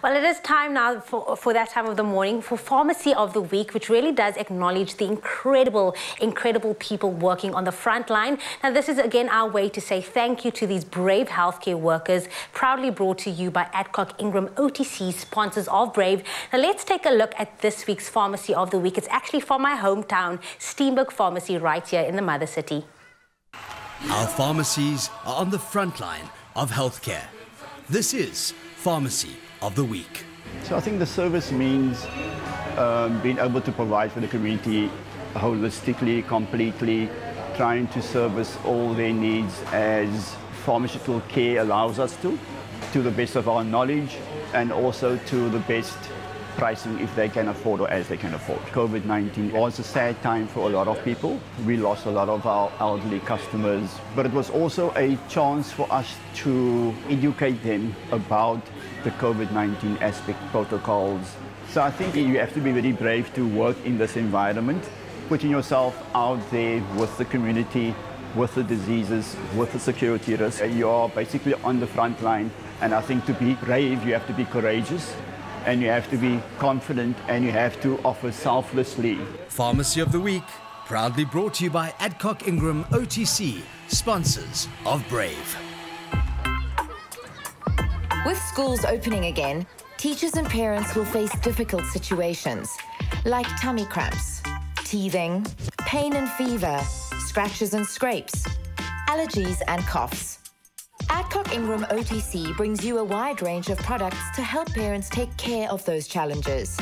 Well, it is time now for that time of the morning for Pharmacy of the Week, which really does acknowledge the incredible people working on the front line. Now, this is again our way to say thank you to these brave healthcare workers, proudly brought to you by Adcock Ingram OTC, sponsors of Brave. Now, let's take a look at this week's Pharmacy of the Week. It's actually from my hometown, Steenberg Pharmacy, right here in the mother city. Our pharmacies are on the front line of healthcare. This is Pharmacy of the Week. So I think the service means being able to provide for the community holistically, completely, trying to service all their needs as pharmaceutical care allows us to the best of our knowledge, and also to the best pricing if they can afford or as they can afford. COVID-19 was a sad time for a lot of people. We lost a lot of our elderly customers, but it was also a chance for us to educate them about the COVID-19 aspect protocols. So I think you have to be very brave to work in this environment, putting yourself out there with the community, with the diseases, with the security risks. You are basically on the front line, and I think to be brave, you have to be courageous, and you have to be confident, and you have to offer selflessly. Pharmacy of the Week, proudly brought to you by Adcock Ingram OTC, sponsors of Brave. With schools opening again, teachers and parents will face difficult situations, like tummy cramps, teething, pain and fever, scratches and scrapes, allergies and coughs. Adcock Ingram OTC brings you a wide range of products to help parents take care of those challenges.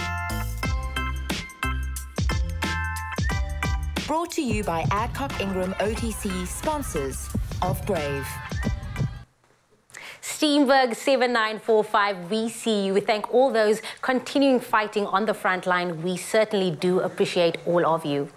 Brought to you by Adcock Ingram OTC, sponsors of Brave. Steenberg 7945, we see you. We thank all those continuing fighting on the front line. We certainly do appreciate all of you.